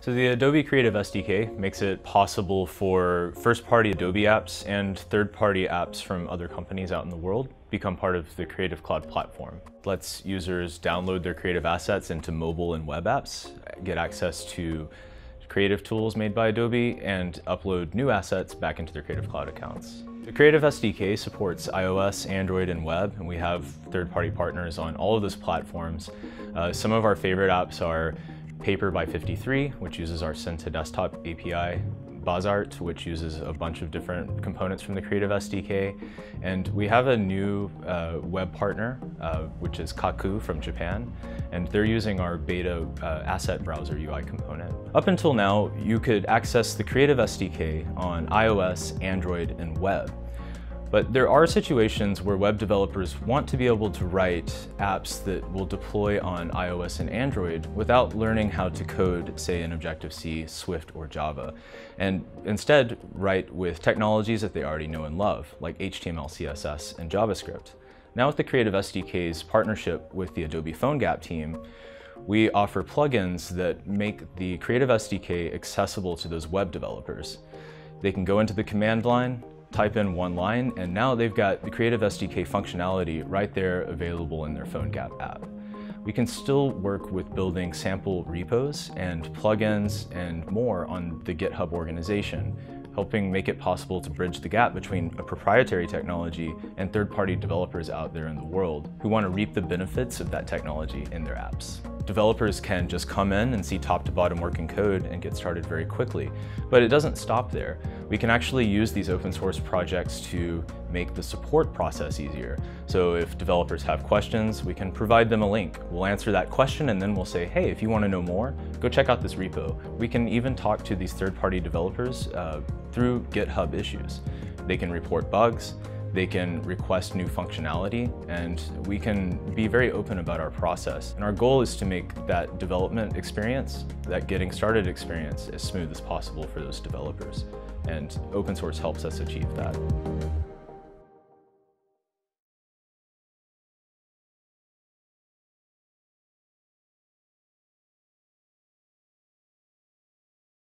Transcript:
So the Adobe Creative SDK makes it possible for first-party Adobe apps and third-party apps from other companies out in the world become part of the Creative Cloud platform. It lets users download their creative assets into mobile and web apps, get access to creative tools made by Adobe, and upload new assets back into their Creative Cloud accounts. The Creative SDK supports iOS, Android, and web, and we have third-party partners on all of those platforms. Some of our favorite apps are Paper by 53, which uses our Send to Desktop API, BazArt, which uses a bunch of different components from the Creative SDK, and we have a new web partner, which is Kaku from Japan, and they're using our beta asset browser UI component. Up until now, you could access the Creative SDK on iOS, Android, and web. But there are situations where web developers want to be able to write apps that will deploy on iOS and Android without learning how to code, say, in Objective-C, Swift, or Java, and instead write with technologies that they already know and love, like HTML, CSS, and JavaScript. Now with the Creative SDK's partnership with the Adobe PhoneGap team, we offer plugins that make the Creative SDK accessible to those web developers. They can go into the command line, type in one line, and now they've got the Creative SDK functionality right there available in their PhoneGap app. We can still work with building sample repos and plugins and more on the GitHub organization, helping make it possible to bridge the gap between a proprietary technology and third-party developers out there in the world who want to reap the benefits of that technology in their apps. Developers can just come in and see top-to-bottom working code and get started very quickly, but it doesn't stop there. We can actually use these open-source projects to make the support process easier. So if developers have questions, we can provide them a link. We'll answer that question, and then we'll say, hey, if you want to know more, go check out this repo. We can even talk to these third-party developers through GitHub issues. They can report bugs, they can request new functionality, and we can be very open about our process. And our goal is to make that development experience, that getting started experience, as smooth as possible for those developers. And open source helps us achieve that.